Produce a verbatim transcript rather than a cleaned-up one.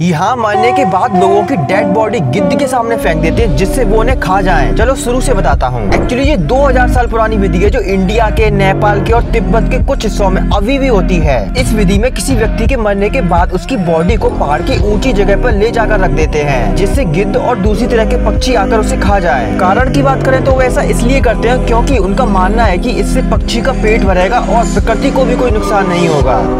यहाँ मरने के बाद लोगों की डेड बॉडी गिद्ध के सामने फेंक देते हैं जिससे वो उन्हें खा जाएं। चलो शुरू से बताता हूँ। एक्चुअली ये दो हज़ार साल पुरानी विधि है जो इंडिया के, नेपाल के और तिब्बत के कुछ हिस्सों में अभी भी होती है। इस विधि में किसी व्यक्ति के मरने के बाद उसकी बॉडी को पहाड़ की ऊंची जगह पर ले जाकर रख देते हैं जिससे गिद्ध और दूसरी तरह के पक्षी आकर उसे खा जाए। कारण की बात करें तो वो ऐसा इसलिए करते हैं क्योंकि उनका मानना है कि इससे पक्षी का पेट भरेगा और प्रकृति को भी कोई नुकसान नहीं होगा।